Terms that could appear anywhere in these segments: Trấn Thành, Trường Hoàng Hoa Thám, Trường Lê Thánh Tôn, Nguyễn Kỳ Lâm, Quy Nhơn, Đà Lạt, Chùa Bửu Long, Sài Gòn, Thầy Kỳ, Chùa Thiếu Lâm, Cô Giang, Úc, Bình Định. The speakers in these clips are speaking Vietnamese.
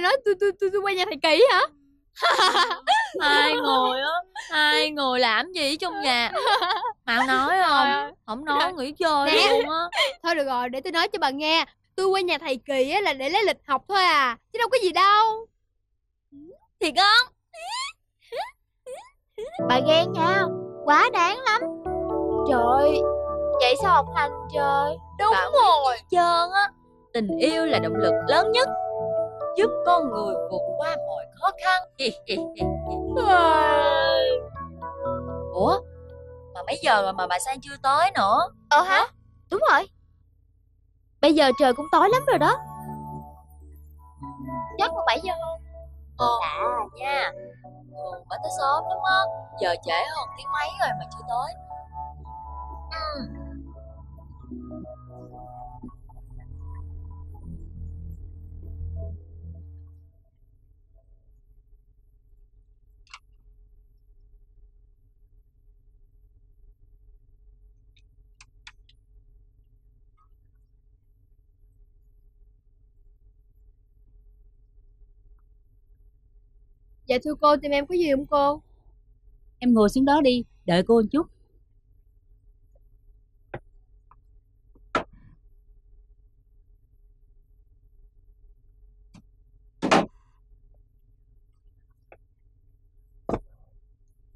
mày nói tôi qua nhà thầy Kỳ hả? Hai người làm gì trong nhà mà nói không? Không nói nghỉ chơi nè. Luôn á. Thôi được rồi, để tôi nói cho bà nghe. Tôi qua nhà thầy Kỳ á là để lấy lịch học thôi à, chứ đâu có gì đâu. Thiệt không? Bà ghen nha, quá đáng lắm. Trời, vậy sao học hành trời? Đúng bà rồi trơn á. Tình yêu là động lực lớn nhất, giúp con người vượt qua mọi khó khăn. Ủa, mà mấy giờ rồi mà bà Sang chưa tới nữa? Hả? Đúng rồi, bây giờ trời cũng tối lắm rồi đó. Chắc là 7 giờ không? Dạ nha. Bà tới sớm lắm á, giờ trễ hơn tiếng mấy rồi mà chưa tới. Dạ thưa cô, tìm em có gì không cô? Em ngồi xuống đó đi, đợi cô một chút.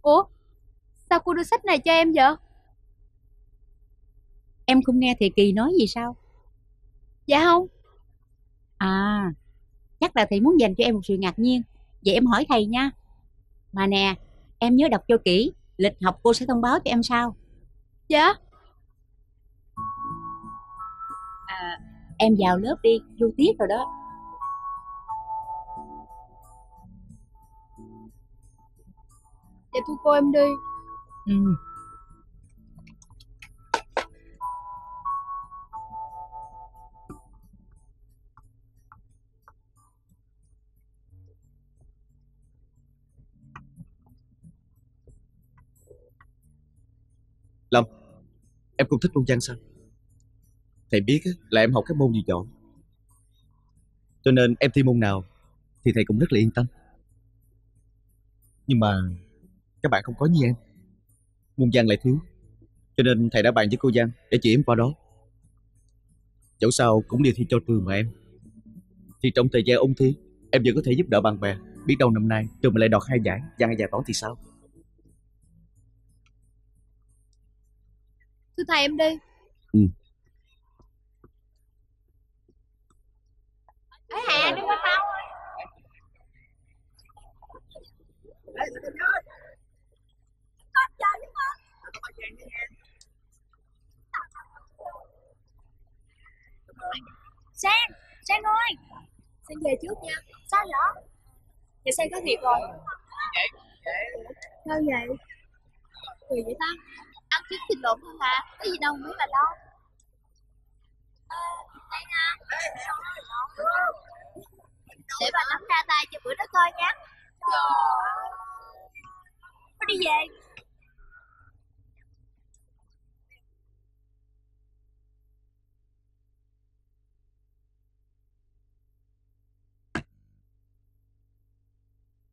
Ủa, sao cô đưa sách này cho em vậy? Em không nghe thầy Kỳ nói gì sao? Dạ không. À, chắc là thầy muốn dành cho em một sự ngạc nhiên. Vậy em hỏi thầy nha. Mà nè, em nhớ đọc cho kỹ, lịch học cô sẽ thông báo cho em sau. Dạ. À, em vào lớp đi, vô tiết rồi đó. Dạ thưa cô, em đi. Lâm, em không thích môn văn sao? Thầy biết là em học các môn gì giỏi, cho nên em thi môn nào thì thầy cũng rất là yên tâm. Nhưng mà các bạn không có như em, môn văn lại thiếu, cho nên thầy đã bàn với cô Giang để chỉ em qua đó. Dẫu sao cũng đi thi cho trường mà em, thì trong thời gian ôn thi em vẫn có thể giúp đỡ bạn bè. Biết đâu năm nay trường mình lại đoạt 2 giải văn và toán thì sao? Thưa thầy, em đi. Hà, đừng có tao. Sang ơi, Sang về trước nha. Sao vậy? Dạ Sang có việc rồi. Sao vậy? Cười vậy ta? Ăn trứng thịt lộn thôi mà, cái gì đâu mới là lo. Đây nha. Để bà nắm ra tay cho bữa đó coi nha. Thôi đi về.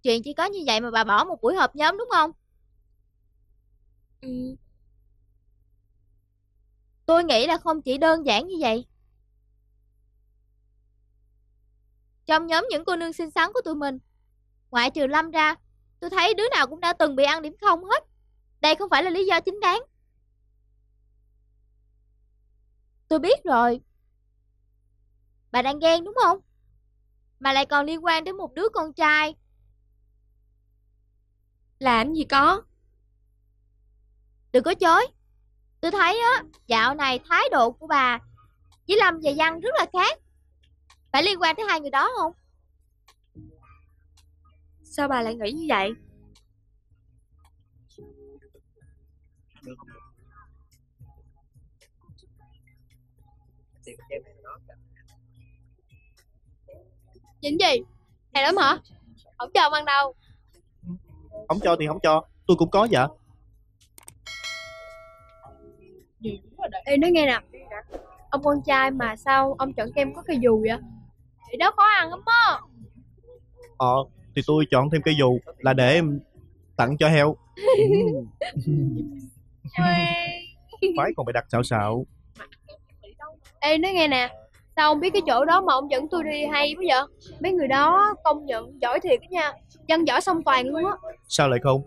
Chuyện chỉ có như vậy mà bà bỏ một buổi họp nhóm đúng không? Tôi nghĩ là không chỉ đơn giản như vậy. Trong nhóm những cô nương xinh xắn của tụi mình, ngoại trừ Lâm ra, tôi thấy đứa nào cũng đã từng bị ăn điểm không hết. Đây không phải là lý do chính đáng. Tôi biết rồi, bà đang ghen đúng không? Mà lại còn liên quan đến một đứa con trai. Làm gì có. Đừng có chối. Tôi thấy á, dạo này thái độ của bà với Lâm và Văn rất là khác. Phải liên quan tới hai người đó không? Sao bà lại nghĩ như vậy? Chính gì? Hay lắm hả? Không cho ông ăn đâu. Không cho thì không cho, tôi cũng có vậy. Ê, nói nghe nè, ông con trai mà sao ông chọn kem có cây dù vậy? Thì đó khó ăn lắm á. thì tôi chọn thêm cây dù là để em tặng cho heo. Phái còn phải đặt xạo xạo. Ê, nói nghe nè, sao không biết cái chỗ đó mà ông dẫn tôi đi hay quá vậy? Mấy người đó công nhận giỏi thiệt đó nha, văn giỏi song toàn luôn á. Sao lại không?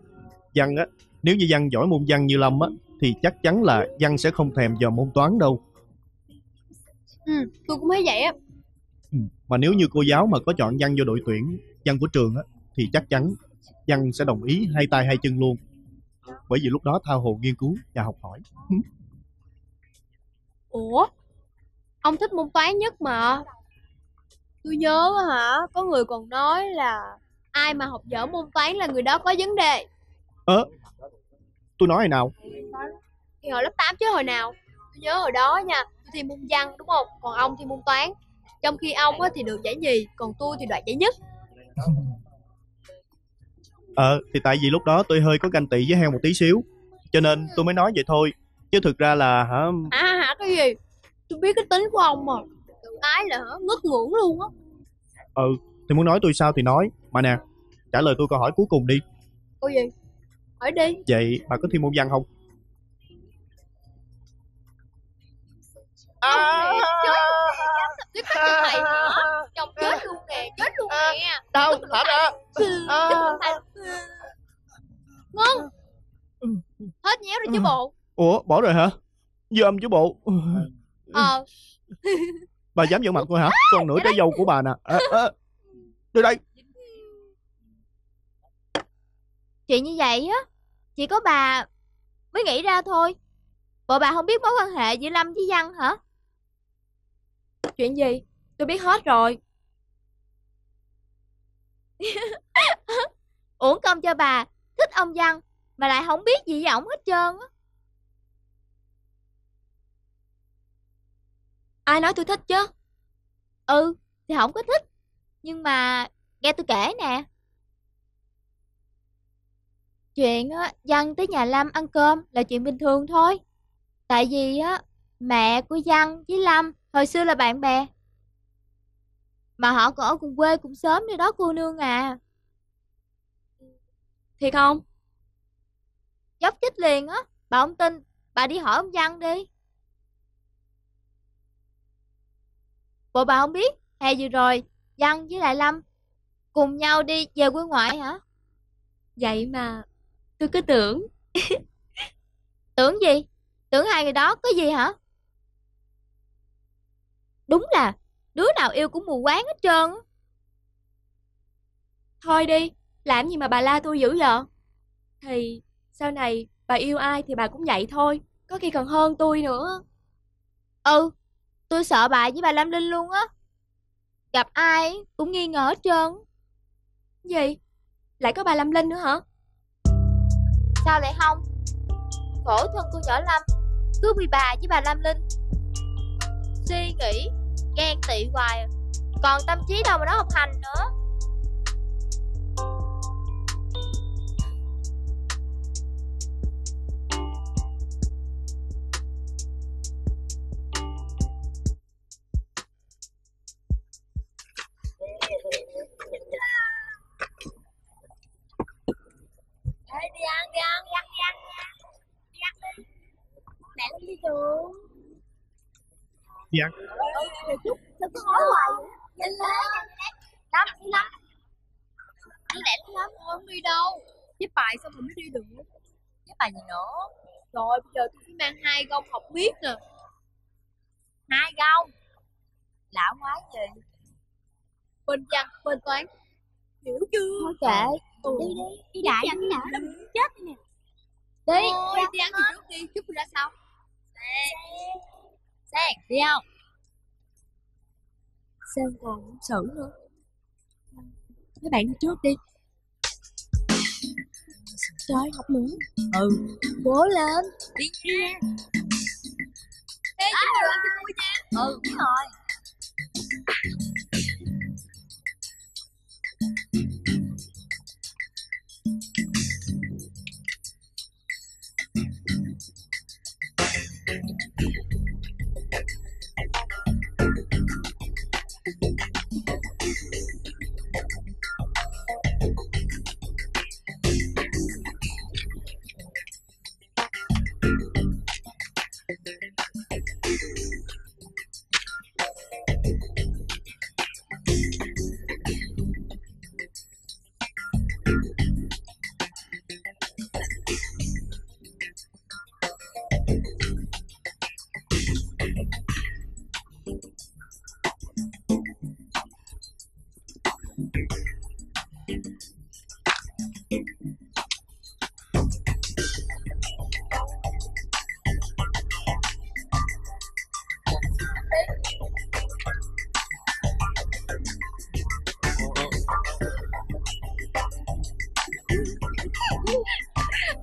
Văn á, nếu như văn giỏi môn văn như Lâm á thì chắc chắn là văn sẽ không thèm vào môn toán đâu. Ừ, tôi cũng thấy vậy á. Mà nếu như cô giáo mà có chọn văn vô đội tuyển văn của trường á thì chắc chắn văn sẽ đồng ý hai tay hai chân luôn, bởi vì lúc đó tha hồ nghiên cứu và học hỏi. Ủa, ông thích môn toán nhất mà. Tôi nhớ hả, có người còn nói là ai mà học dở môn toán là người đó có vấn đề. Tôi nói hồi nào? Thì hồi lớp 8 chứ hồi nào. Tôi nhớ hồi đó nha, tôi thi môn văn đúng không, còn ông thi môn toán. Trong khi ông thì được giải nhì, còn tôi thì đoạt giải nhất. Thì tại vì lúc đó tôi hơi có ganh tị với heo một tí xíu, cho nên tôi mới nói vậy thôi. Chứ thực ra là cái gì? Tôi biết cái tính của ông mà. Tự ái là ngất ngưỡng luôn á. Thì muốn nói tôi sao thì nói. Mà nè, trả lời tôi câu hỏi cuối cùng đi. Câu gì? Hỏi đi. Vậy bà có thi môn văn không? Chồng chết luôn nè, chết luôn nè. Đâu, thả ra. Ngưng. Hết nhéo rồi chứ bộ. Ủa, bỏ rồi hả? Dư âm chứ bộ. Bà dám giận mặt tôi hả? Còn nửa trái dâu của bà nè. Đưa đây. Chuyện như vậy á, chỉ có bà mới nghĩ ra thôi. Bộ bà không biết mối quan hệ giữa Lâm với Văn hả? Chuyện gì? Tôi biết hết rồi. Uổng công cho bà, thích ông Văn mà lại không biết gì với ổng hết trơn á. Ai nói tôi thích chứ? Ừ, thì không có thích. Nhưng mà nghe tôi kể nè. Chuyện Văn tới nhà Lâm ăn cơm là chuyện bình thường thôi. Tại vì mẹ của Văn với Lâm hồi xưa là bạn bè. Mà họ còn ở cùng quê cùng xóm nơi đó cô nương à. Thiệt không? Dốc chích liền á, bà không tin, bà đi hỏi ông Văn đi. Bộ bà không biết, hè vừa rồi Văn với lại Lâm cùng nhau đi về quê ngoại hả? Vậy mà tôi cứ tưởng. Tưởng gì? Tưởng hai người đó có gì hả? Đúng là đứa nào yêu cũng mù quáng hết trơn. Thôi đi, làm gì mà bà la tôi dữ vậy? Thì sau này bà yêu ai thì bà cũng vậy thôi, có khi còn hơn tôi nữa. Ừ, tôi sợ bà với bà Lam Linh luôn á. Gặp ai cũng nghi ngờ hết trơn. Gì? Lại có bà Lam Linh nữa hả? Sao lại không? Khổ thân cô nhỏ Lâm, cứ bị bà với bà Lam Linh suy nghĩ ghen tị hoài, còn tâm trí đâu mà nó học hành nữa. Ê, đi ăn đi. Mẹ không đi trường. Đi ăn. Sao cứ nói hoài. Nhanh lên. Lắm. Đi lẹn lắm. Không đi đâu. Với bài xong mình mới đi được. Với bài gì nữa? Rồi bây giờ tôi phải mang 2 gông học biết nè. 2 gông. Lão quá gì? Bên văn, bên toán. Hiểu chưa? Thôi kệ. Đi đại với nào đâm chết đi nè. Đi. Ôi, đi ăn gì trước đi, chút ra sau. Sen, đi không? Sen còn xử nữa. Mấy bạn đi trước đi. Trời, học nữa. Cố lên. Đi nha. Ê, chúng ta lên vui nha. Đúng rồi.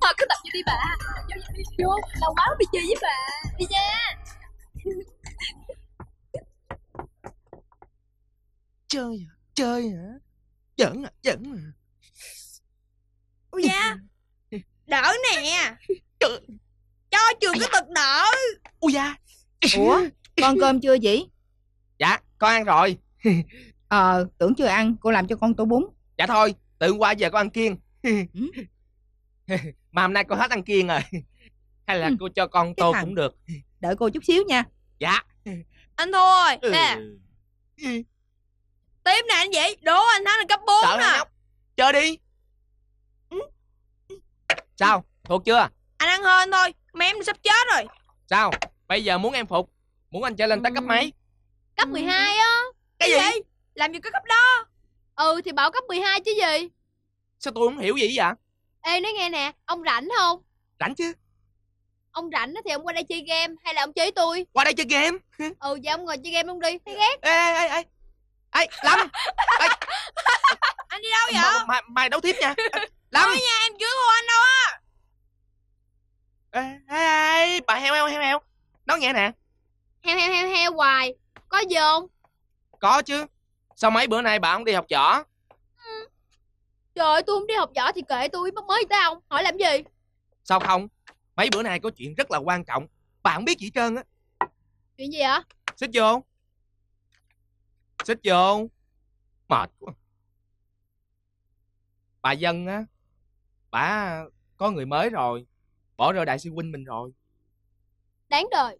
Thôi cứ tập cho đi bà. Vô, lâu quá bị chơi với bà. Đi nha. Chơi hả? Chơi hả? Giỡn hả? Giỡn hả? Ôi da, đỡ nè. Trời. Cho trường cái tật đỡ. Ôi da. Ủa, con cơm chưa vậy? Dạ, con ăn rồi. Tưởng chưa ăn, cô làm cho con tô bún. Dạ thôi, từ hôm qua giờ con ăn kiêng. Mà hôm nay con hết ăn kiêng rồi. Hay là cô cho con tô cũng được. Đợi cô chút xíu nha. Dạ. Anh thua rồi. Tiếp nè anh vậy. Đố anh thắng là cấp 4 nè. Chơi đi. Sao, thuộc chưa? Anh ăn hơn thôi, mà em sắp chết rồi. Sao, bây giờ muốn em phục? Muốn anh trở lên tới cấp mấy? Cấp 12 á. Cái gì? Làm gì có cấp đó. Ừ thì bảo cấp 12 chứ gì. Sao tôi không hiểu gì vậy? Ê nói nghe nè, ông rảnh không? Rảnh chứ. Ông rảnh thì ông qua đây chơi game hay là ông chơi với tôi? Qua đây chơi game. Ừ vậy ông ngồi chơi game luôn đi, thấy ghét. Ê Lâm. Anh đi đâu vậy? Mày đấu tiếp nha Lâm. Thôi nha, em chưa hôn anh đâu á. Ê bà heo. Nói nghe nè. Heo hoài. Có gì không? Có chứ. Sao mấy bữa nay bà không đi học võ? Trời ơi, tôi không đi học võ thì kệ tôi, mắc mới tới ông, hỏi làm gì? Sao không? Mấy bữa nay có chuyện rất là quan trọng, bà không biết gì hết trơn á. Chuyện gì hả? Xích vô. Xích vô. Mệt quá. Bà Dân á, bà có người mới rồi, bỏ rơi đại sư huynh mình rồi. Đáng đời.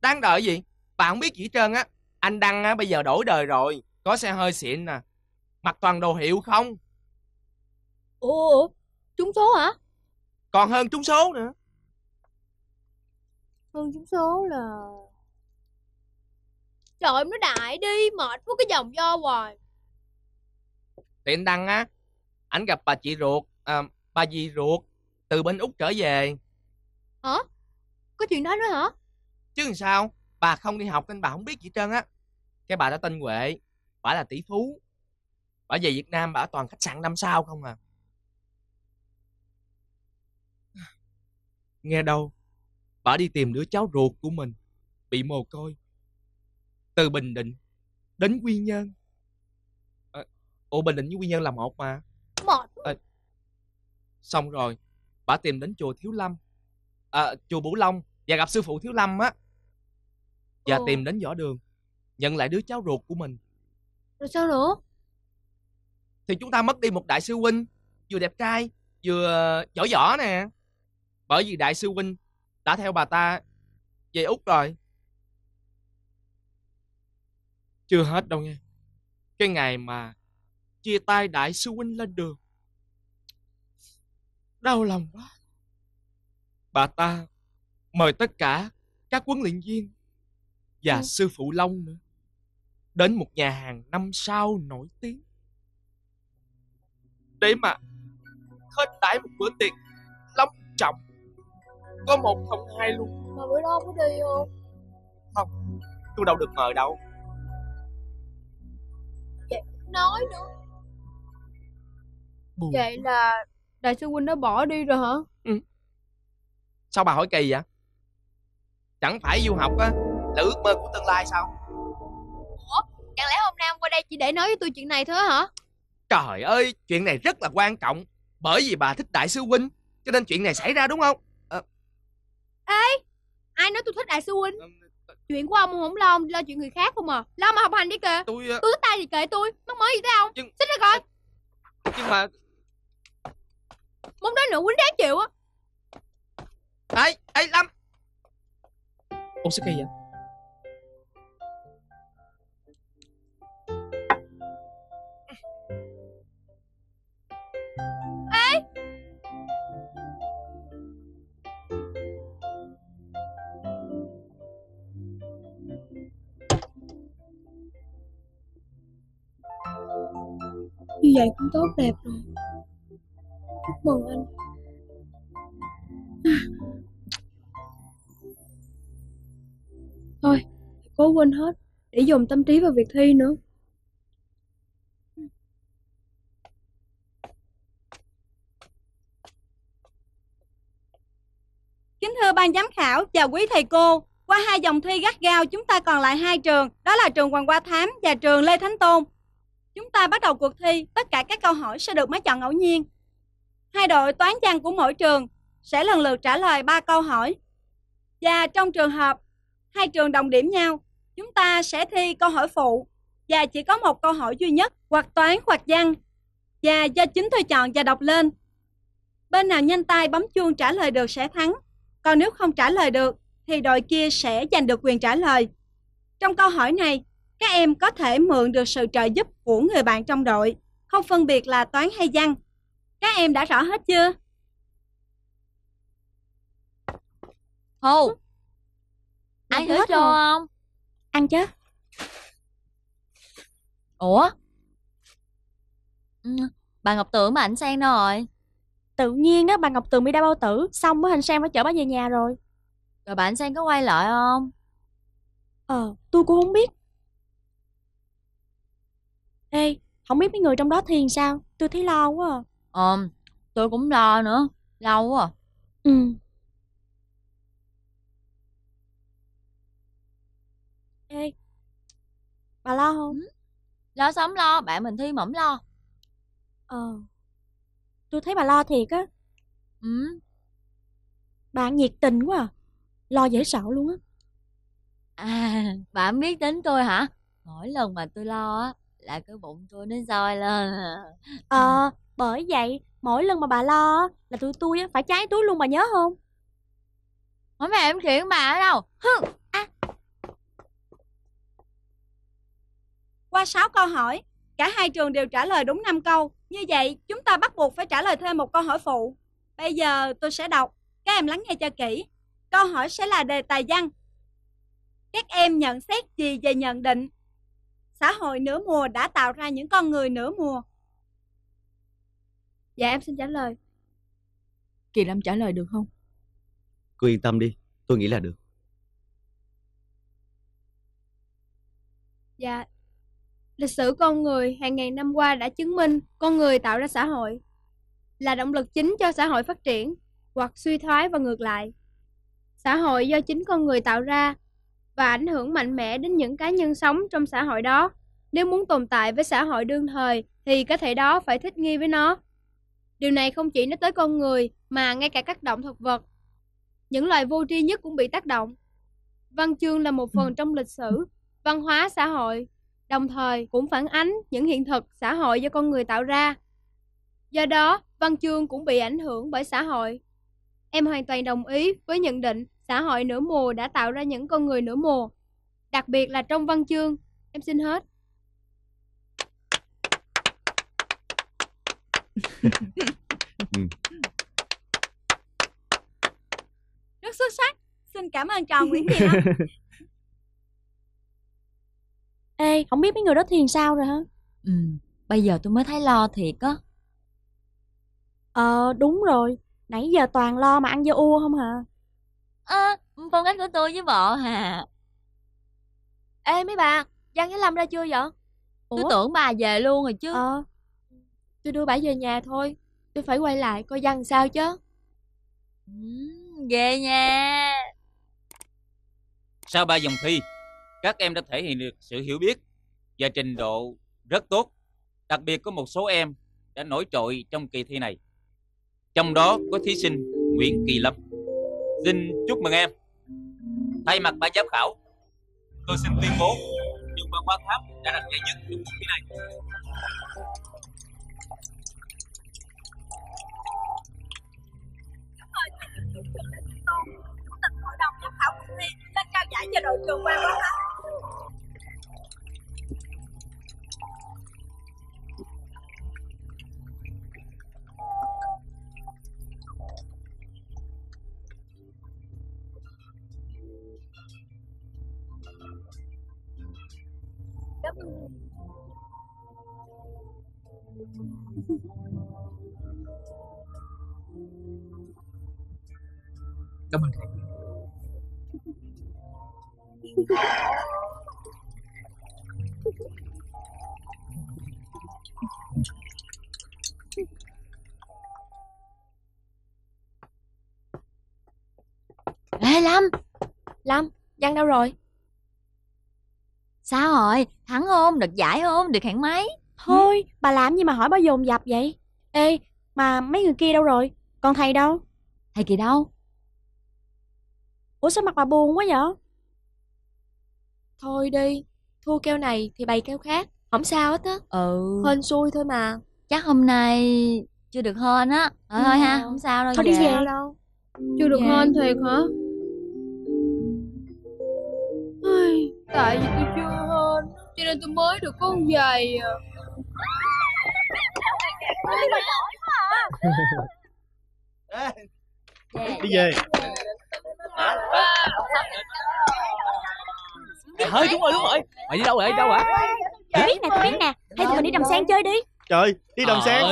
Đáng đời gì? Bà không biết gì hết trơn á. Anh Đăng á, bây giờ đổi đời rồi, có xe hơi xịn nè, mặc toàn đồ hiệu không. Ủa, trúng số hả? Còn hơn trúng số nữa. Hơn trúng số là... Trời ơi, nó đại đi, mệt với cái dòng do hoài. Thì anh Đăng á, ảnh gặp bà chị ruột, bà dì ruột, từ bên Úc trở về. Hả? Có chuyện đó nữa hả? Chứ làm sao, bà không đi học nên bà không biết gì hết trơn á. Cái bà đó tên Huệ, bà là tỷ phú. Bà về Việt Nam bà ở toàn khách sạn 5 sao không à. Nghe đâu bà đi tìm đứa cháu ruột của mình bị mồ côi từ Bình Định đến Quy Nhơn. Bình Định với Quy Nhơn là một mà. Xong rồi bà tìm đến chùa Thiếu Lâm, chùa Bửu Long, và gặp sư phụ Thiếu Lâm á. Và tìm đến võ đường, nhận lại đứa cháu ruột của mình. Rồi sao nữa? Thì chúng ta mất đi một đại sư huynh, vừa đẹp trai, vừa giỏi võ nè. Bởi vì đại sư huynh đã theo bà ta về Úc rồi. Chưa hết đâu nghe. Cái ngày mà chia tay đại sư huynh lên đường, đau lòng quá. Bà ta mời tất cả các huấn luyện viên và sư phụ Long nữa đến một nhà hàng 5 sao nổi tiếng để mà hết đãi một bữa tiệc long trọng, có 1 không 2 luôn. Mà bữa đó có đi không? Không, tôi đâu được mời đâu. Vậy nói nữa. Buồn. Vậy là đại sư huynh nó bỏ đi rồi hả? Sao bà hỏi kỳ vậy? Chẳng phải du học á là ước mơ của tương lai sao? Ủa, chẳng lẽ hôm nay ông qua đây chỉ để nói với tôi chuyện này thôi hả? Trời ơi, chuyện này rất là quan trọng. Bởi vì bà thích đại sư huynh cho nên chuyện này xảy ra đúng không? Ê, ai nói tôi thích đại sư huynh? Chuyện của ông không lo, lo chuyện người khác không à. Lo mà học hành đi kìa. Tôi tay thì kệ tôi, mắc mới gì tới ông. Xích ra coi. Nhưng mà muốn nói nữa quýnh đáng chịu á. Ê, Lâm. Ủa sao kỳ vậy? Như vậy cũng tốt đẹp rồi. Chúc mừng anh. Thôi, cố quên hết để dồn tâm trí vào việc thi nữa. Kính thưa ban giám khảo, chào quý thầy cô. Qua hai vòng thi gắt gao, chúng ta còn lại hai trường, đó là trường Hoàng Hoa Thám và trường Lê Thánh Tôn. Chúng ta bắt đầu cuộc thi, tất cả các câu hỏi sẽ được máy chọn ngẫu nhiên. Hai đội toán văn của mỗi trường sẽ lần lượt trả lời 3 câu hỏi. Và trong trường hợp hai trường đồng điểm nhau, chúng ta sẽ thi câu hỏi phụ và chỉ có một câu hỏi duy nhất, hoặc toán hoặc văn, và do chính tôi chọn và đọc lên. Bên nào nhanh tay bấm chuông trả lời được sẽ thắng, còn nếu không trả lời được thì đội kia sẽ giành được quyền trả lời. Trong câu hỏi này, các em có thể mượn được sự trợ giúp của người bạn trong đội, không phân biệt là toán hay văn. Các em đã rõ hết chưa? Hồ, ăn hết rồi không? Ăn chứ. Ủa? Bà Ngọc Tường mà anh Sang đâu rồi? Tự nhiên á, bà Ngọc Tường bị đau bao tử, xong á anh Sang phải chở bà về nhà rồi. Rồi bà anh Sang có quay lại không? Tôi cũng không biết. Ê, không biết mấy người trong đó thiền sao? Tôi thấy lo quá à. Tôi cũng lo nữa, lâu quá à. Ê, bà lo không? Lo sống lo, bạn mình thi mỏng lo. Tôi thấy bà lo thiệt á. Bạn nhiệt tình quá à. Lo dễ sợ luôn á. À, bạn biết đến tôi hả? Mỗi lần mà tôi lo á là cái bụng tôi nó sôi lên. Bởi vậy mỗi lần mà bà lo là tụi tôi phải cháy túi luôn, bà nhớ không? Hỏi mẹ em chuyện bà ở đâu? Qua 6 câu hỏi, cả hai trường đều trả lời đúng 5 câu. Như vậy chúng ta bắt buộc phải trả lời thêm một câu hỏi phụ. Bây giờ tôi sẽ đọc, các em lắng nghe cho kỹ. Câu hỏi sẽ là đề tài văn. Các em nhận xét gì về nhận định xã hội nửa mùa đã tạo ra những con người nửa mùa? Dạ em xin trả lời. Kỳ Lâm trả lời được không? Cứ yên tâm đi, tôi nghĩ là được. Dạ, lịch sử con người hàng ngàn năm qua đã chứng minh con người tạo ra xã hội, là động lực chính cho xã hội phát triển hoặc suy thoái và ngược lại. Xã hội do chính con người tạo ra và ảnh hưởng mạnh mẽ đến những cá nhân sống trong xã hội đó. Nếu muốn tồn tại với xã hội đương thời thì cá thể đó phải thích nghi với nó. Điều này không chỉ nói tới con người mà ngay cả các động thực vật, những loài vô tri nhất cũng bị tác động. Văn chương là một phần trong lịch sử, văn hóa xã hội, đồng thời cũng phản ánh những hiện thực xã hội do con người tạo ra. Do đó, văn chương cũng bị ảnh hưởng bởi xã hội. Em hoàn toàn đồng ý với nhận định xã hội nửa mùa đã tạo ra những con người nửa mùa, đặc biệt là trong văn chương. Em xin hết. Rất xuất sắc. Xin cảm ơn trò Nguyễn Kỳ Lâm. Ê, không biết mấy người đó thiền sao rồi hả? Bây giờ tôi mới thấy lo thiệt á. Đúng rồi, nãy giờ toàn lo mà ăn vô u không hả? Phong cách của tôi với vợ hà. Ê mấy bà, Giang với Lâm ra chưa vậy? Tôi tưởng bà về luôn rồi chứ. Tôi đưa bà về nhà thôi, tôi phải quay lại coi Giang sao chứ. Về nha. Sau 3 vòng thi, các em đã thể hiện được sự hiểu biết và trình độ rất tốt. Đặc biệt có một số em đã nổi trội trong kỳ thi này, trong đó có thí sinh Nguyễn Kỳ Lâm. Xin chúc mừng em. Thay mặt ban giám khảo, tôi xin tuyên bố trường Hoàng Hoa Thám đã đạt giải nhất trong cuộc thi này. Chủ tịch hội đồng giám khảo cuộc thi đã trao giải cho đội trường Hoàng Hoa Thám. Cảm ơn thầy. Ê Lâm! Lâm! Giang đâu rồi? Sao rồi? Thắng không? Được giải không? Được hạng mấy? Thôi, bà làm gì mà hỏi bà dồn dập vậy? Ê, mà mấy người kia đâu rồi? Còn thầy đâu? Thầy Kỳ đâu? Ủa sao mặt bà buồn quá vậy? Thôi đi, thua keo này thì bày keo khác, không sao hết á. Ừ, hên xui thôi mà. Chắc hôm nay chưa được hên á. Thôi thôi ha, không sao đâu. Thôi đi về đâu. Chưa được hên thiệt hả? Tại vì tôi chưa hên cho nên tôi mới được con giày à. Đi về. Hơi đúng rồi. Mày đi đâu vậy? Đâu hả? Tôi biết nè. Hay tụi mình đi Đầm Sen chơi đi. Trời, đi Đầm Sen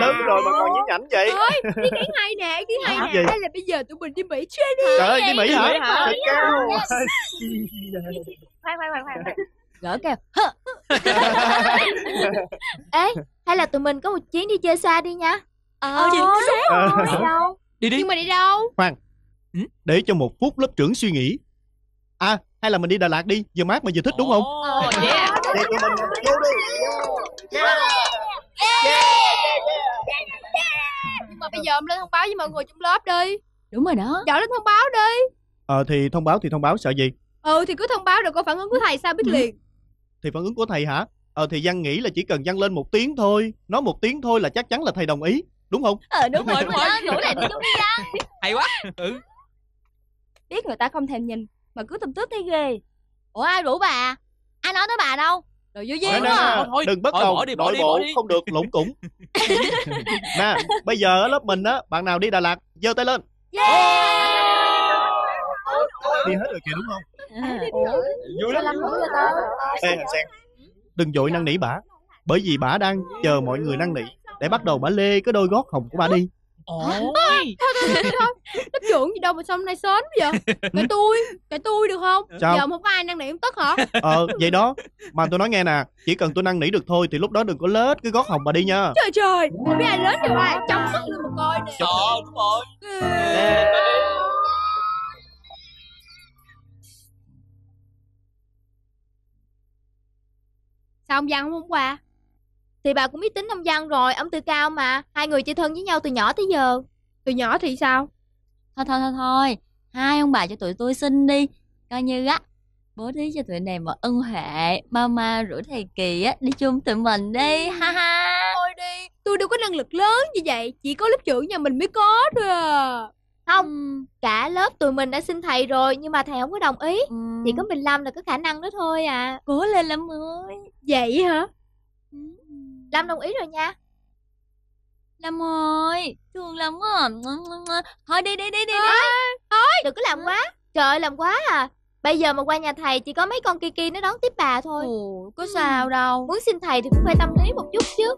lớn rồi mà còn nhí nhảnh vậy. Thôi, đi cái hay nè, đi hay nè. Hay là bây giờ tụi mình đi Mỹ chơi đi. Trời ơi, đi Mỹ hả? Khoan. Gỡ kêu. Ê, hay là tụi mình có một chuyến đi chơi xa đi nha. Chính xác. Đi đâu? Đi đi. Nhưng mà đi đâu? Khoan. Để cho một phút lớp trưởng suy nghĩ. À, hay là mình đi Đà Lạt đi, vừa mát mà vừa thích đúng không? Yeah. Đi tụi mình vô đi. Nhưng mà bây giờ ông lên thông báo với mọi người trong lớp đi. Đúng rồi đó. Dọn lên thông báo đi. Thì thông báo sợ gì? Thì cứ thông báo rồi coi phản ứng của thầy sao biết liền. Thì phản ứng của thầy hả? Thì Giang nghĩ là chỉ cần Giang lên một tiếng thôi. Nói một tiếng thôi là chắc chắn là thầy đồng ý. Đúng không? Đúng rồi. Rủ này đi giống đi Giang. Hay quá. Biết người ta không thèm nhìn mà cứ tùm tướp thấy ghê. Ủa ai rủ bà? Ai nói tới bà đâu? Rồi vô duyên quá à. Thôi, đừng bất đồng, nội bộ không được lũng củng. Nè, bây giờ ở lớp mình á, bạn nào đi Đà Lạt giơ tay lên. Đi hết rồi kìa đúng không? Vui lắm. Ê Hằng Sen, đừng vội năn nỉ bả, bởi vì bả đang chờ mọi người năn nỉ để bắt đầu bả lê cái đôi gót hồng của bả đi. Thôi. Tất trưởng gì đâu mà xong nay sớm vậy? Cái tôi được không? Sao? Giờ không có ai năn nỉ không tức hả? Vậy đó. Mà tôi nói nghe nè, chỉ cần tôi năn nỉ được thôi thì lúc đó đừng có lết cái gót hồng bà đi nha. Trời, không biết ai lết được ai. Chấm sức lên mà coi nè. Trời, đúng rồi. Sao ông Giang không muốn qua? Thì bà cũng biết tính ông Giang rồi, ông Tư Cao mà. Hai người chơi thân với nhau từ nhỏ tới giờ. Từ nhỏ thì sao? Thôi. Hai ông bà cho tụi tôi xin đi. Coi như á, bố thí cho tụi này mà ân huệ. Mama rủ thầy Kỳ á, đi chung tụi mình đi. Ha. Thôi đi, tôi đâu có năng lực lớn như vậy. Chỉ có lớp trưởng nhà mình mới có thôi à. Không, cả lớp tụi mình đã xin thầy rồi nhưng mà thầy không có đồng ý. Chỉ có mình Lâm là có khả năng đó thôi à. Cố lên Lâm ơi. Vậy hả? Lâm đồng ý rồi nha. Lâm ơi, thương Lâm quá. Thôi đi. Thôi, đừng có làm quá. Trời ơi, làm quá à. Bây giờ mà qua nhà thầy chỉ có mấy con Kiki nó đón tiếp bà thôi. Ồ, có sao đâu. Muốn xin thầy thì cũng phải tâm lý một chút chứ.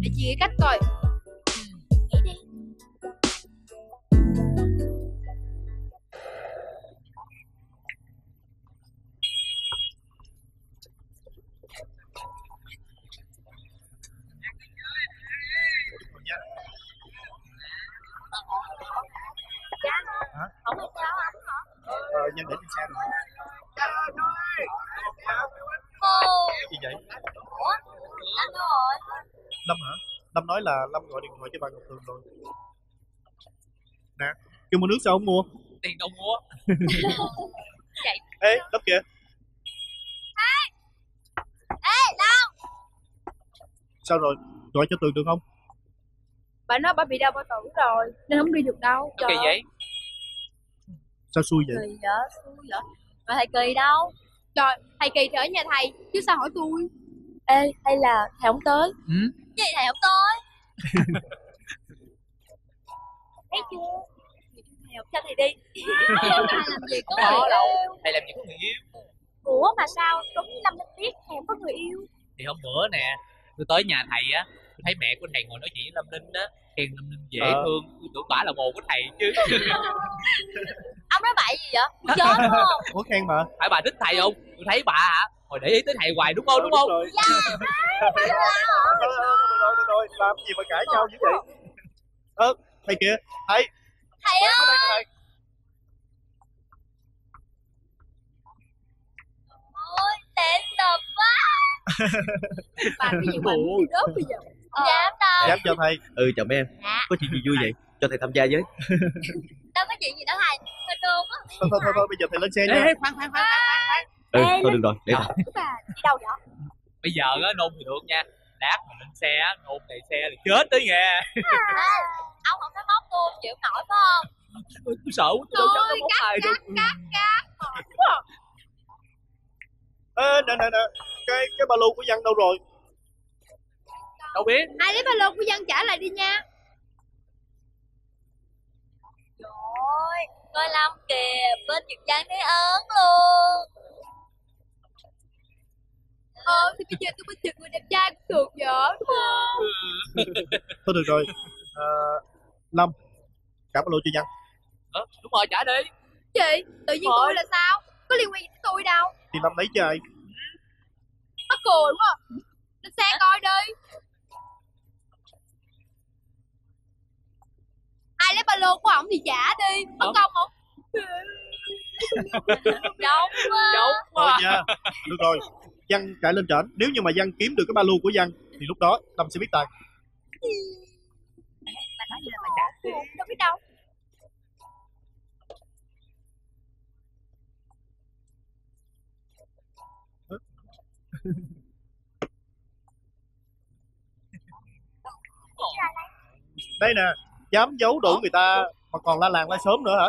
Để chị nghĩ cách coi. Đi. Không hay sao anh hả? Nhanh để trên xe rồi. Cái gì vậy? Ủa? Lâm đâu rồi? Lâm hả? Lâm nói là Lâm gọi điện thoại cho bà Ngọc Tường rồi. Nè, kêu mua nước sao không mua? Tiền đâu mua. Ê, Lâm kìa. Ê, Lâm. Sao rồi? Gọi cho Tường được không? Bà nói bà bị đau bao tử rồi nên không đi được đâu. Kỳ vậy? Sao xui vậy? Kỳ vậy? Mà thầy Kỳ đâu? Trời, thầy Kỳ thì ở nhà thầy chứ sao hỏi tôi. Ê, hay là thầy không tới? Gì thầy không tới? Thấy chưa? Thầy không cho thầy đi. Thầy làm gì có người yêu? Ủa mà sao? Đúng như Lâm biết thầy không có người yêu. Thì hôm bữa nè, tôi tới nhà thầy á, thấy mẹ của thầy ngồi nói chuyện với Lâm Ninh á, khen Lâm Ninh dễ thương, tôi tưởng bả là bồ của thầy chứ. Ông nói bậy gì vậy? Muốn chết đúng không? Ủa khen mà. Phải bà thích thầy không? Tôi thấy bà hả? Hồi để ý tới thầy hoài đúng không? Đúng không? Rồi, làm gì mà cãi nhau dữ vậy? Thầy kìa, thầy. Thầy ơi. tiện tụp quá. Bà cái gì mà rớt bây giờ? Dám đâu. Dám cho thầy. Ừ chào em. Dạ. Có chuyện gì vui vậy? Cho thầy tham gia với. Đâu có chuyện gì đâu thầy. Thầy luôn á. Thôi bây giờ thầy lên xe nha. Ê khoan. Ừ thôi đừng rồi. Để thầy. Bà đi đâu vậy? Bây giờ á nôn thì được nha. Đáp mà lên xe á, nôn đầy xe thì chết tới nghe. Ông không phải móc tôi chịu nổi phải không? Tôi sợ quá, tôi đâu dám móc ai đâu. Nè cái ba lô của Văn đâu rồi? Đâu biết. Ai lấy ba lô của Văn trả lại đi nha. Trời ơi, coi Lâm kìa, bên Việt Văn thấy ớn luôn. Thì bây giờ tôi mới chừng người đẹp trai cũng được vợ đúng không? Thôi được rồi. Lâm, trả ba lô cho Văn. Đúng rồi, trả đi. Chị, tự nhiên tôi là sao? Có liên quan gì tới tôi đâu. Thì Lâm lấy chơi. Mắc cười quá. Lên xe coi đi. Ai lấy ba lô của ổng thì trả đi. Mất công không? Đúng quá. Được rồi, Văn chạy lên trển. Nếu như mà Văn kiếm được cái ba lô của Văn thì lúc đó Lâm sẽ biết tài. Mà nói gì là mà trả tiền. Đâu biết đâu. Đây nè, dám giấu đủ người ta mà còn la làng la sớm nữa hả?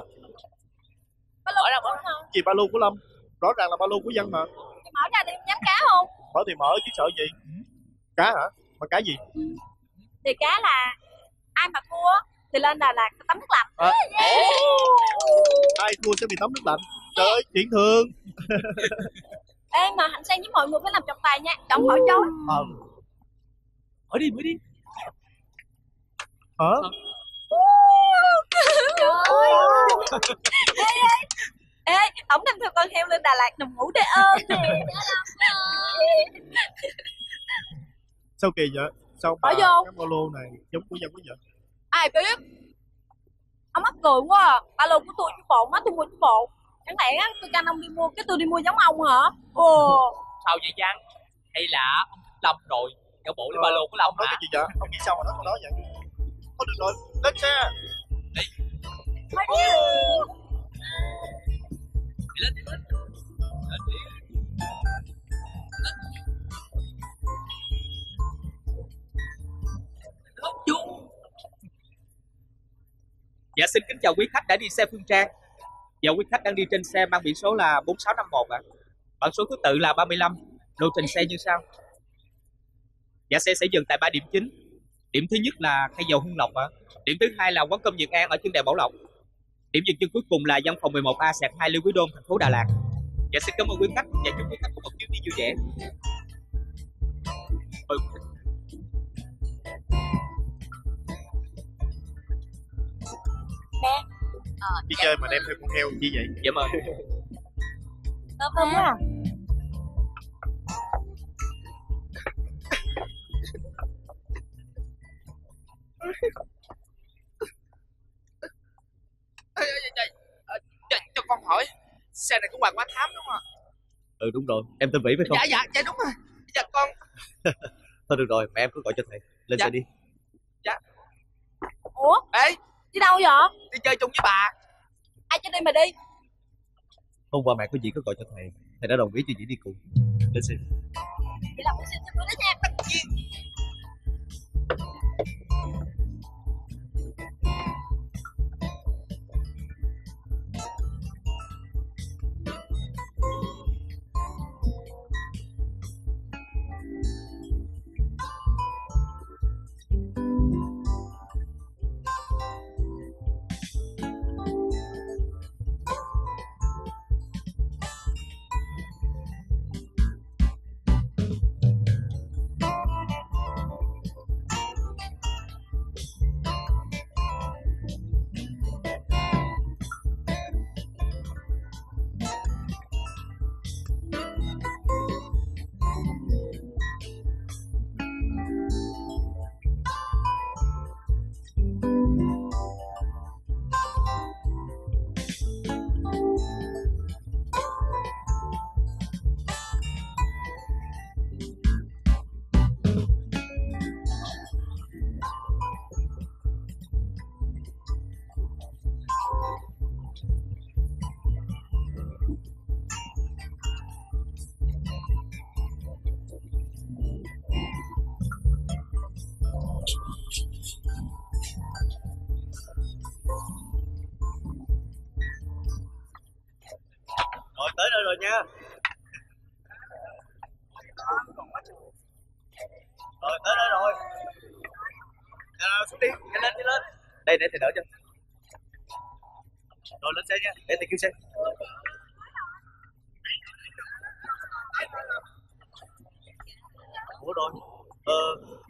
Ba lô đâu mở không? Gì ba lô của Lâm? Rõ ràng là ba lô của Văn mà. Thì mở ra thì nhắm cá không? Mở thì mở chứ sợ gì? Cá hả? Mà cá gì? Thì cá là ai mà thua thì lên Đà Lạt tắm nước lạnh. Ai thua sẽ bị tắm nước lạnh. Trời ơi, chuyện thường. Ê mà Hạnh Sang với mọi người phải làm trọng tài nha, đừng hỏi chối. Hỏi đi. Hả? Ê, ổng đem theo con heo lên Đà Lạt nằm ngủ để ôm nè. Sao kỳ vậy? Sao bà cái ba lô này giống của Văn quá vậy? Ai biết? Ông mắc cười quá à. Ba lô của tôi chú bộ, má tôi mua chú bộ. Chẳng lẽ á, tôi canh ông đi mua, cái tôi đi mua giống ông hả? Sao vậy Văn? Hay là ông thích Lâm rồi, theo bộ đi ba lô của Lâm hả? Cái gì vậy? Ông nghĩ sao mà nói con đó vậy? Thôi được rồi, lên xe! Đi! Thôi đi! Lên đi! Hốc chung! Dạ xin kính chào quý khách đã đi xe Phương Trang. Dạ quý khách đang đi trên xe mang biển số là 4651 ạ. Bản số thứ tự là 35. Lộ trình xe như sau. Dạ xe sẽ dừng tại 3 điểm chính. Điểm thứ nhất là Khay Dầu Hưng Lộc ạ. Điểm thứ hai là quán cơm Nhật An ở chân đèo Bảo Lộc. Điểm dừng chân cuối cùng là văn phòng 11A/2 Lê Quý Đôn, thành phố Đà Lạt. Dạ xin cảm ơn quý khách và chúc quý khách có một chuyến đi vui vẻ. Đi chơi mà đem theo con heo như vậy. Dạ mời. Thơm quá à. Trời, cho con hỏi, xe này của Hoàng Hoa Thám đúng không? Ừ đúng rồi, em tên Vĩ phải không? Dạ đúng rồi. Dạ con. Thôi được rồi, mẹ em cứ gọi cho thầy. Lên xe đi. Dạ. Ủa? Ê, đi đâu vậy? Đi chơi chung với bà. Ai cho đi mà đi. Hôm qua mẹ có gì cứ gọi cho thầy. Thầy đã đồng ý cho Vĩ đi cùng. Lên xe. Vĩ làm cái xe cho tôi đó nha. Tất nhiên. Rồi, tới đây rồi. Nào, xuống đi, đi lên. Đây, để thầy đỡ cho. Rồi, lên xe nha, để thầy kêu xe. Ủa rồi,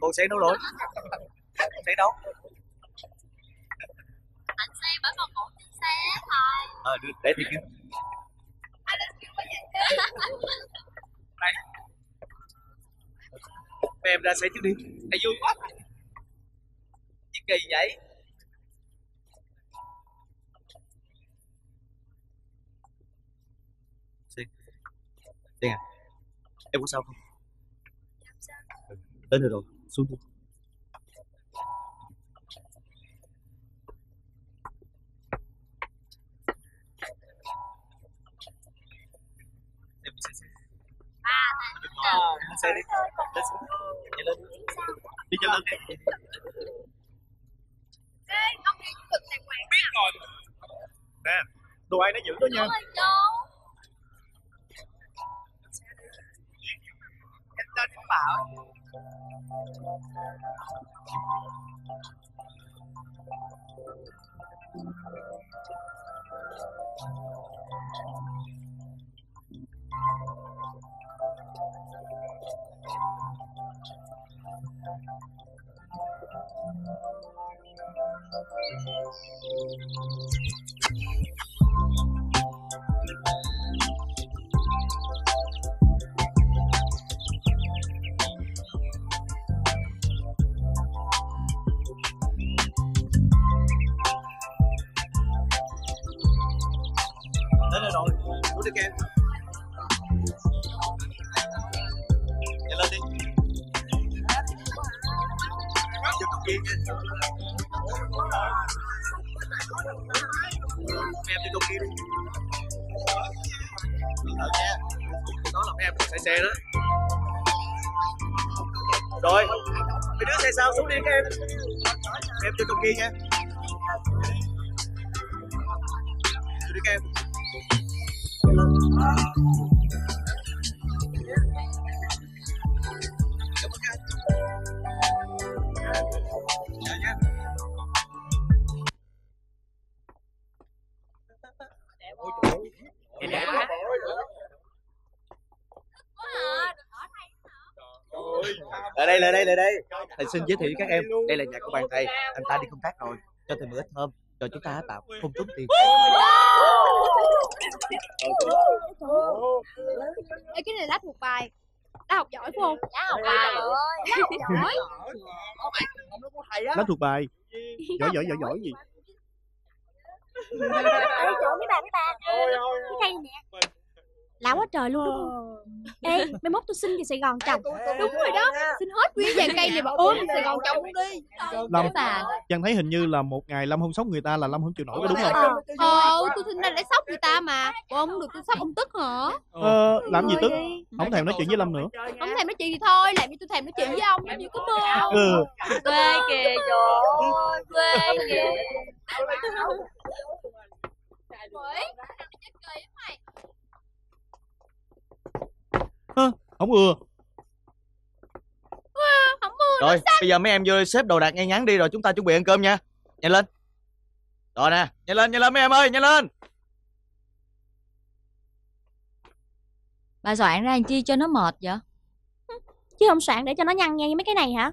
con xe đâu rồi? Xe đâu? Anh xe bởi con ngủ trên xe thôi. Ờ, được, để thầy kêu. Anh đã kêu cái gì đây. Em ra xe trước đi. Thầy vui quá. Gì kỳ vậy? Xe à? Em có sao không? Đến rồi, xuống đi. Xe đi. Lên. Đi cho lên đi. Cái ông kia cực đàng hoàng. Biết rồi. Nè, đồ ai nó giữ đó nha. Lên không bảo. Đến đây rồi, uống đi kem. Để lên đi. Em đi công kia đi. Thật nha. Đó là mấy em chạy xe đó. Rồi, cái đứa xe sau xuống đi các em. Em đi công kia nha. Đi các em. Ở đây. Thầy xin giới thiệu với các em, đây là nhà của bạn thầy. Anh ta đi công tác rồi, cho thầy mượn ít hôm, cho chúng ta tạo không tốn tiền. Ê, cái này lát một bài. Đã học giỏi không? Đã học giỏi. Lát thuộc bài. Giỏi gì? Ở chỗ mấy bà. Cái cây nè. Lão quá trời luôn đúng không? Ê, mai mốt tôi xin về Sài Gòn trồng. Đúng rồi đó, xin hết nguyên vàng cây này mà ôm Sài Gòn trồng đi. Lâm, Giang thấy hình như là một ngày Lâm không sốc người ta là Lâm không chịu nổi, có đúng không? Tôi sinh ra để sốc người ta mà. Ủa, không được tôi sốc ông tức hả? Làm gì tức? Không thèm nói chuyện với Lâm nữa. Không thèm nói chuyện thì thôi, làm như tôi thèm nói chuyện với ông, làm như có thương không? Quê kìa, trời ơi, quê kìa. Hả? Không ưa. Rồi, bây giờ mấy em vô xếp đồ đạc ngay ngắn đi rồi chúng ta chuẩn bị ăn cơm nha. Nhanh lên. Rồi nè, nhanh lên mấy em ơi, nhanh lên. Bà soạn ra làm chi cho nó mệt vậy? Chứ không soạn để cho nó nhăn nheo như mấy cái này hả?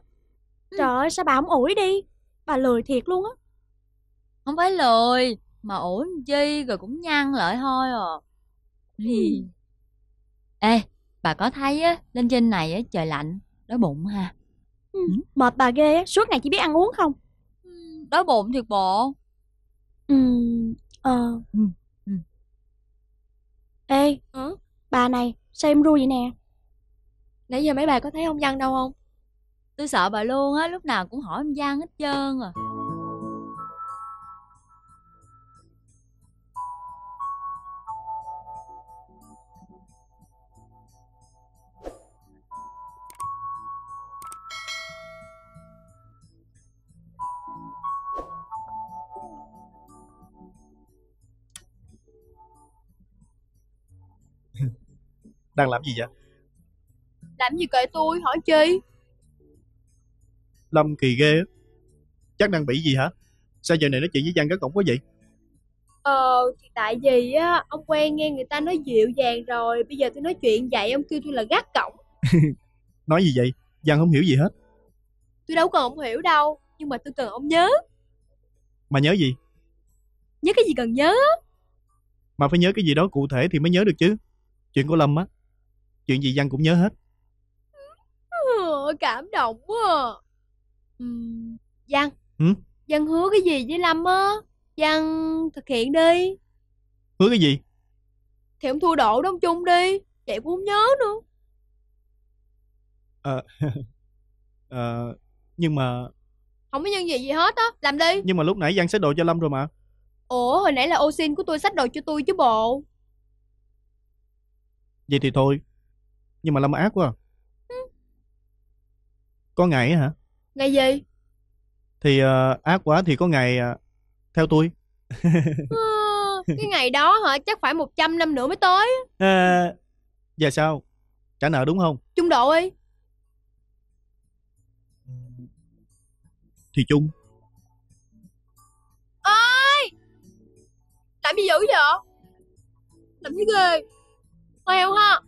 Trời ơi, sao bà không ủi đi? Bà lười thiệt luôn á. Không phải lười, mà ủi chi rồi cũng nhăn lại thôi à. Ê, bà có thấy á, lên trên này á, trời lạnh, đói bụng ha. Mệt bà ghê á, suốt ngày chỉ biết ăn uống không. Đói bụng thiệt bộ. Ê, bà này, sao em ru vậy nè? Nãy giờ mấy bà có thấy ông Văn đâu không? Tôi sợ bà luôn á, lúc nào cũng hỏi ông Văn hết trơn à. Đang làm gì vậy? Làm gì kệ tôi, hỏi chi? Lâm kỳ ghê á. Chắc đang bị gì hả? Sao giờ này nói chuyện với Giang gất ổng quá vậy? Thì tại vì á, ông quen nghe người ta nói dịu dàng rồi. Bây giờ tôi nói chuyện vậy, ông kêu tôi là gắt cổng. Nói gì vậy? Giang không hiểu gì hết. Tôi đâu cần ông hiểu đâu. Nhưng mà tôi cần ông nhớ. Mà nhớ gì? Nhớ cái gì cần nhớ. Mà phải nhớ cái gì đó cụ thể thì mới nhớ được chứ. Chuyện của Lâm á, chuyện gì Giang cũng nhớ hết. Cảm động quá à. Giang, Giang hứa cái gì với Lâm á? Giang thực hiện đi. Hứa cái gì? Thì ông thua độ đó ông chung đi. Vậy cũng không nhớ nữa. Nhưng mà không có nhân gì gì hết á. Làm đi. Nhưng mà lúc nãy Giang xách đồ cho Lâm rồi mà. Ủa, hồi nãy là ô xin của tôi xách đồ cho tôi chứ bộ. Vậy thì thôi. Nhưng mà Lâm ác quá à. Có ngày hả? Ngày gì? Thì ác quá thì có ngày theo tôi. Cái ngày đó hả? Chắc phải 100 năm nữa mới tới. Giờ sao? Trả nợ đúng không? Chung độ đi. Thì chung. Ơi! Làm gì dữ vậy? Làm gì ghê? Heo ha.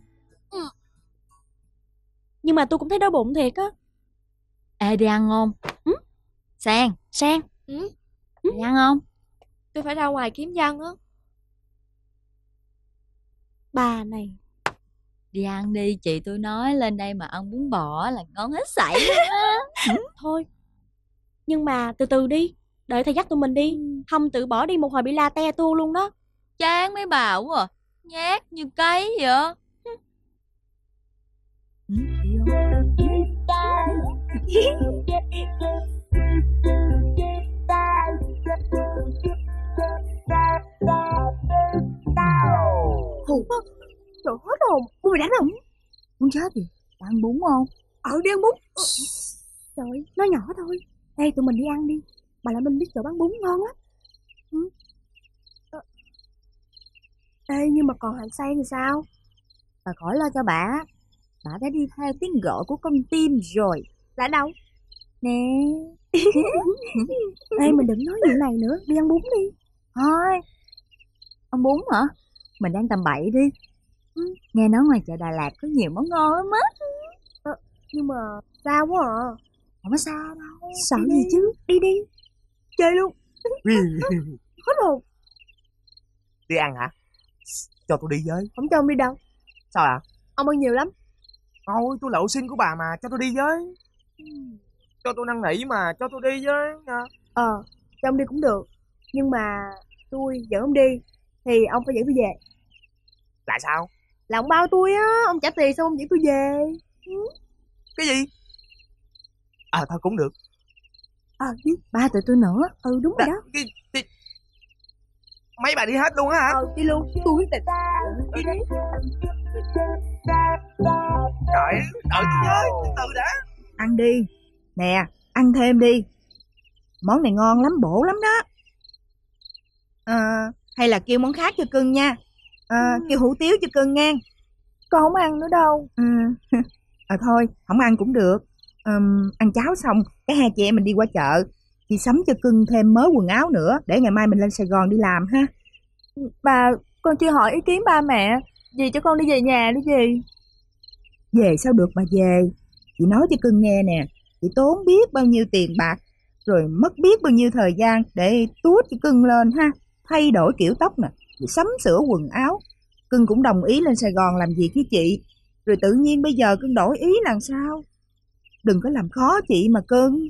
Nhưng mà tôi cũng thấy đói bụng thiệt á. Ê, đi ăn không? Sang, Sang. Đi ăn không? Tôi phải ra ngoài kiếm Giang á. Bà này. Đi ăn đi, chị tôi nói lên đây mà ăn bún bò là ngon hết sảy. Thôi. Nhưng mà từ từ đi, đợi thầy dắt tụi mình đi. Không tự bỏ đi một hồi bị la te tu luôn đó. Chán mấy bà quá à. Nhát như cây vậy. Trời hết hồn, bún mày đánh không? Muốn chết gì? Ăn bún không? Đi ăn bún. Trời, nó nhỏ thôi. Đây tụi mình đi ăn đi. Bà Lại Minh biết chỗ bán bún ngon lắm. Ê, nhưng mà còn Hạnh Sang thì sao? Bà khỏi lo cho bà. Bà đã đi theo tiếng gọi của con tim rồi. Là đâu? Nè. Ê, mình đừng nói chuyện này nữa. Đi ăn bún đi. Thôi. Ăn bún hả? Mình đang tầm bậy đi. Nghe nói ngoài chợ Đà Lạt có nhiều món ngon lắm á. Nhưng mà xa quá à. Không có xa đâu. Sợ gì đi. Chứ đi đi. Chơi luôn. Hết hồn. Đi ăn hả? Cho tôi đi với. Không cho ông đi đâu. Sao ạ? Ông ăn nhiều lắm. Thôi tôi lậu xin của bà mà. Cho tôi đi với. Cho tôi năn nỉ mà. Cho tôi đi với nha. Cho ông đi cũng được. Nhưng mà tôi dẫn ông đi thì ông phải dẫn tôi về. Là sao? Là ông bao tôi á. Ông trả tiền xong ông dẫn tôi về. Cái gì? Thôi cũng được. Ba tụi tôi nữa. Đúng rồi đó. Mấy bà đi hết luôn á hả? Đi luôn, tôi quyết định. Đi đi. Trời, đợi tôi với, từ đã. Ăn đi. Nè, ăn thêm đi. Món này ngon lắm, bổ lắm đó. Hay là kêu món khác cho cưng nha. Kêu hủ tiếu cho cưng ngang. Con không ăn nữa đâu. Thôi, không ăn cũng được. Ăn cháo xong, cái hai chị em mình đi qua chợ. Chị sắm cho cưng thêm mớ quần áo nữa. Để ngày mai mình lên Sài Gòn đi làm ha. Bà, con chưa hỏi ý kiến ba mẹ. Dì cho con đi về nhà đi dì. Về sao được mà về. Chị nói cho cưng nghe nè. Chị tốn biết bao nhiêu tiền bạc, rồi mất biết bao nhiêu thời gian để tuốt cho cưng lên ha. Thay đổi kiểu tóc nè, chị sắm sửa quần áo. Cưng cũng đồng ý lên Sài Gòn làm việc với chị. Rồi tự nhiên bây giờ cưng đổi ý làm sao? Đừng có làm khó chị mà cưng.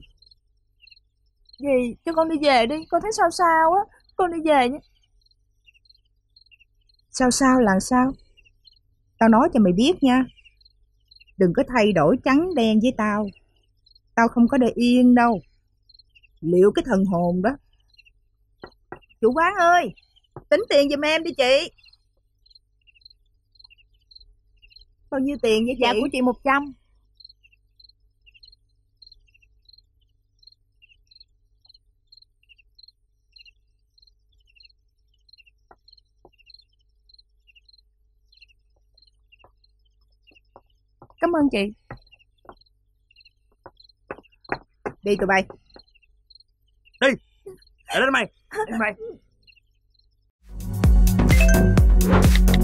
Dì, cho con đi về đi, con thấy sao sao á, con đi về nhé. Sao sao là sao? Tao nói cho mày biết nha. Đừng có thay đổi trắng đen với tao. Tao không có để yên đâu. Liệu cái thần hồn đó. Chủ quán ơi, tính tiền giùm em đi chị. Bao nhiêu tiền vậy chị? Dạ của chị 100. ơn chị. Đi tụi bay. Đi. Để lên mày. Đi mày.